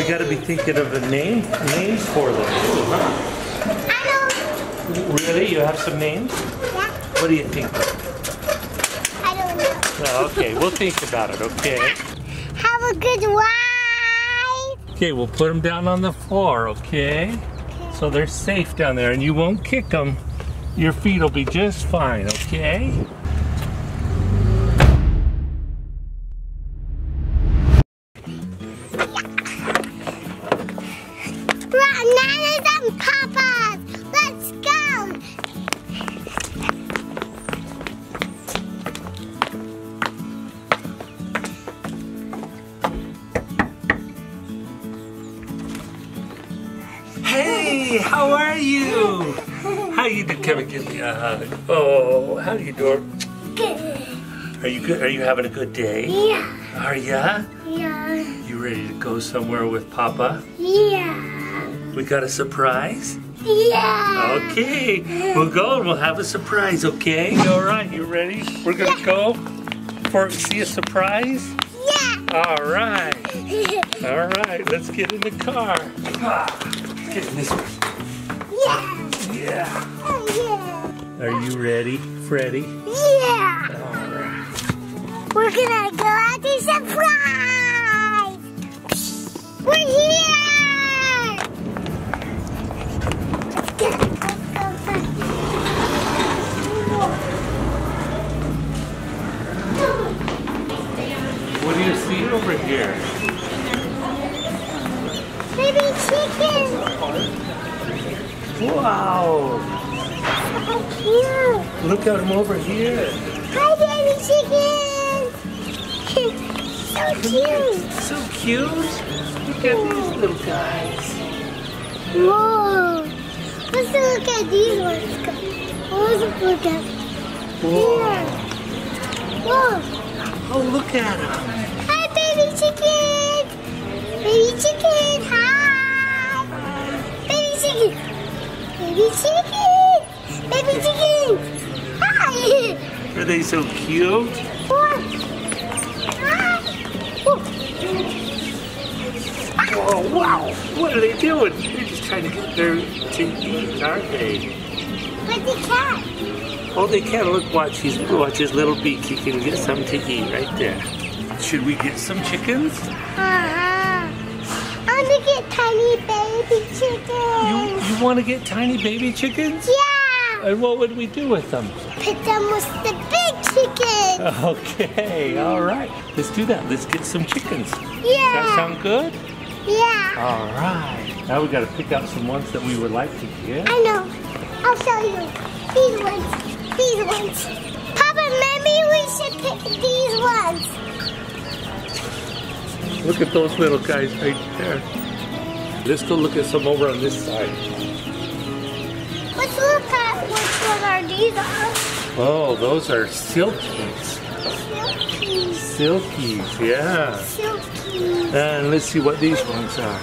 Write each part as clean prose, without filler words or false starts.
We got to be thinking of the names for them. I don't. Really? You have some names? Yeah. What do you think of? I don't know. Oh, okay, we'll think about it, okay? Have a good ride. Okay, we'll put them down on the floor, okay? Okay. So they're safe down there and you won't kick them. Your feet will be just fine, okay? Bananas and papas! Let's go! Hey, how are you? How you doing? Come and give me a hug. Oh, how you doing? Good. Are you good? Are you having a good day? Yeah. Are ya? Yeah. You ready to go somewhere with Papa? Yeah. We got a surprise? Yeah! Okay, we'll go and we'll have a surprise, okay? Alright, you ready? We're gonna go for see a surprise? Yeah! Alright! Alright, let's get in the car. Get in this one. Yeah! Yeah! Oh, yeah! Are you ready, Freddy? Yeah! Alright. We're gonna go out to surprise! We're here! What do you see over here? Baby chicken! Wow! How cute! Look at him over here! Hi, baby chicken! So cute! So cute! Look at these little guys! Whoa! Let's look at these ones. Let's look at them. Whoa. Yeah. Whoa. Oh, look at them. Hi, baby chicken. Baby chicken, hi. Baby chicken. Baby chicken. Baby chicken. Hi. Are they so cute? Hi. Whoa, wow. What are they doing? Trying to get their to eat, aren't they? But they can't. Oh, they can't. Look, watch his little beak. He can get some to eat right there. Should we get some chickens? I want to get tiny baby chickens. You want to get tiny baby chickens? Yeah. And what would we do with them? Put them with the big chickens. Okay, all right. Let's do that. Let's get some chickens. Yeah. Does that sound good? Yeah. All right. Now we got to pick out some ones that we would like to get. I know. I'll show you. These ones. These ones. Papa, maybe we should pick these ones. Look at those little guys right there. Let's go look at some over on this side. Let's look at which one are these on. Oh, those are silkies. Silkies. Silkies, yeah. Silkies. And let's see what these ones are.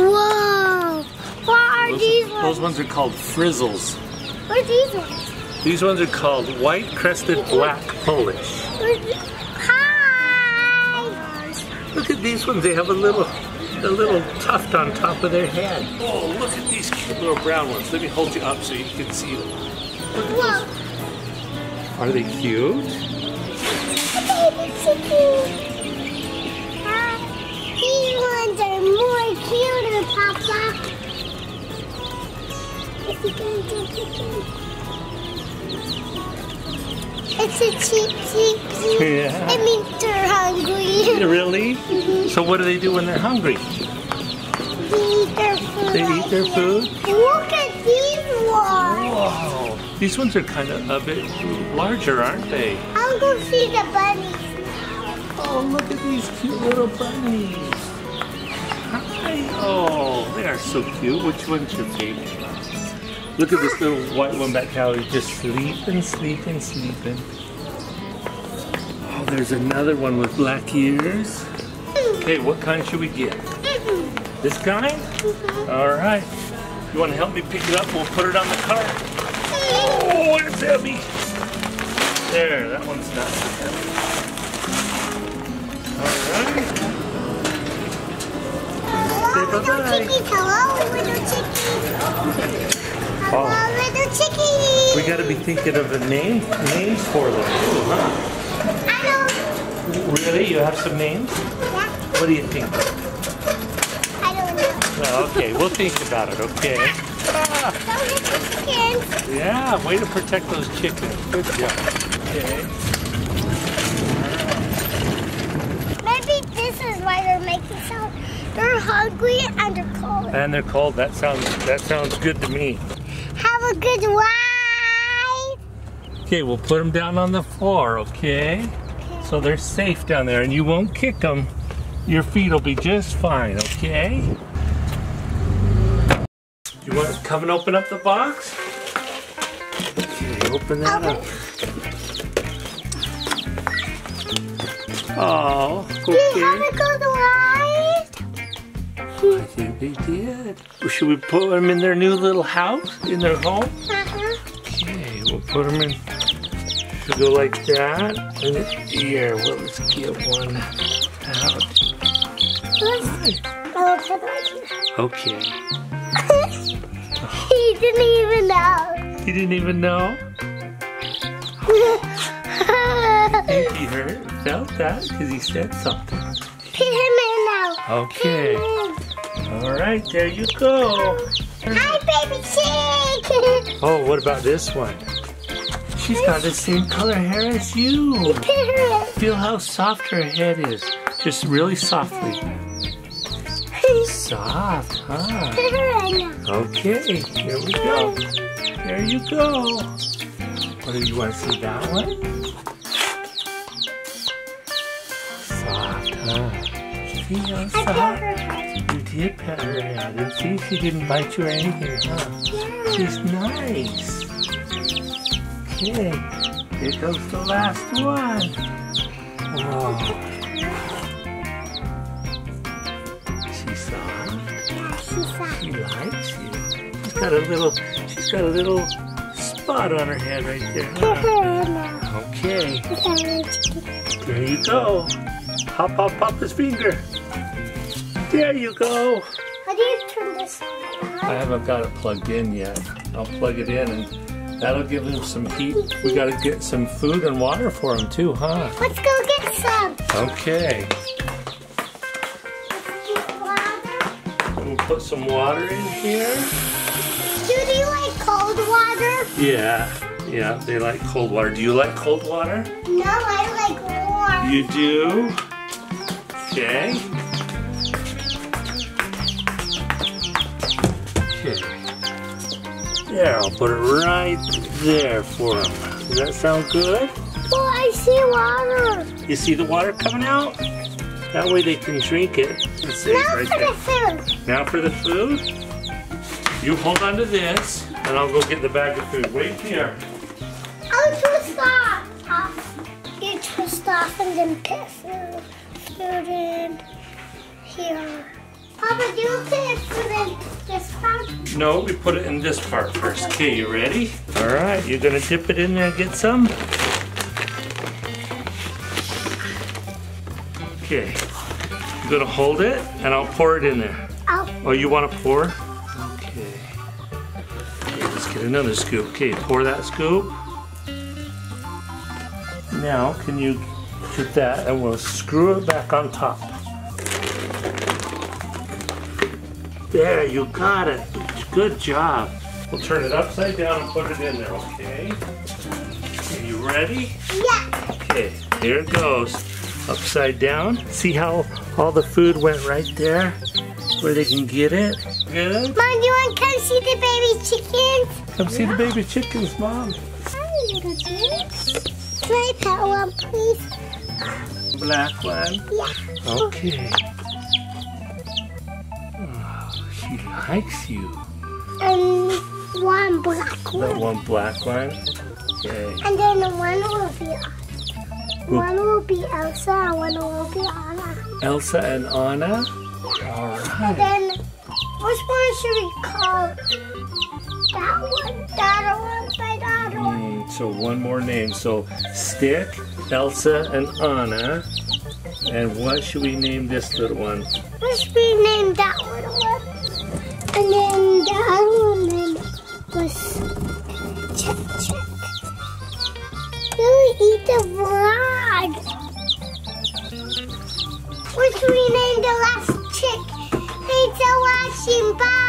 Whoa! What are these ones? Those ones are called frizzles. What are these ones? These ones are called white crested black Polish. Hi! Look at these ones. They have a little tuft on top of their head. Oh, look at these cute little brown ones. Let me hold you up so you can see them. Whoa! Are they cute? Baby chicken. These ones are more cuter, Papa. It's a cheap. Yeah. It means they're hungry. Really? Mm-hmm. So what do they do when they're hungry? They eat their food. They eat their food? Look at these ones. Wow. These ones are kind of a bit larger, aren't they? I'll go see the bunnies. Oh, look at these cute little bunnies. Hi. Oh, they are so cute. Which one's your favorite? Look at this little white one back there. He's just sleeping, sleeping, sleeping. Oh, there's another one with black ears. Okay, what kind should we get? This kind? All right. You want to help me pick it up? We'll put it on the cart. Oh, it's heavy. There, that one's not so heavy. All right. Bye-bye. Hello, little chickies. Hello, little chickies. We gotta be thinking of a names for them. Huh? I don't. Really? You have some names? Yeah. What do you think? I don't know. Oh, okay, we'll think about it, okay? Ah. Don't hit the chickens. Yeah, way to protect those chickens. Good job. Okay. They're hungry and they're cold. And they're cold. That sounds good to me. Have a good ride. Okay, we'll put them down on the floor, okay? So they're safe down there, and you won't kick them. Your feet will be just fine, okay? You want to come and open up the box? Okay, open that up. Oh, okay. We have a good ride. I think they did. Should we put them in their new little house, in their home? Okay, we'll put them in. Should go like that. And here, well, let's get one out. Okay. He didn't even know. He didn't even know? I think he felt that because he said something. Put him in now. Okay. All right, there you go. Hi, baby chick. Oh, what about this one? She's got the same color hair as you. Feel how soft her head is. Just really softly. Soft, huh? Okay, here we go. There you go. What do you want to see that one? You did pet her head, and see, she didn't bite you or anything, huh? Yeah. She's nice. Okay, here goes the last one. Whoa. She's soft. Yeah, she's soft. She likes you. She's got a little spot on her head right there. Huh? Okay. There you go. Hop, hop, hop his finger. There you go. How do you turn this on? I haven't got it plugged in yet. I'll plug it in and that'll give him some heat. We gotta get some food and water for him too, huh? Let's go get some. Okay. Let's get water. We'll put some water in here. Do you like cold water? Yeah, they like cold water. Do you like cold water? No, I like warm. You do? Okay. There, I'll put it right there for him. Does that sound good? Oh, I see water. You see the water coming out? That way they can drink it. It's safe right there. Now for the food. Now for the food? You hold on to this, and I'll go get the bag of food. Wait here. I'll twist off. You twist off and then put food in here. Papa, do you put it in this part? No, we put it in this part first. Okay, you ready? All right, you're gonna dip it in there and get some? Okay, you're gonna hold it and I'll pour it in there. Oh, you wanna pour? Okay. Okay, let's get another scoop. Okay, pour that scoop. Now, can you get that and we'll screw it back on top. There, you got it. Good job. We'll turn it upside down and put it in there, okay? Are you ready? Yeah. Okay, here it goes. Upside down. See how all the food went right there? Where they can get it? Good? Mom, you want to come see the baby chickens? Come see the baby chickens, Mom. Hi, little dudes. Can I pet one, please? Black one? Yeah. Okay. She likes you. And one black one. That one black one? Okay. And then one will be one will be Elsa and one will be Anna. Elsa and Anna? Yeah. Alright. And then which one should we call? That one, that one, that one. So one more name. So Stick, Elsa, and Anna. And what should we name this little one? What should we name that little one? And then the other one was Check. Really eat the vlog. What should we name the last chick? Thanks for watching. Bye.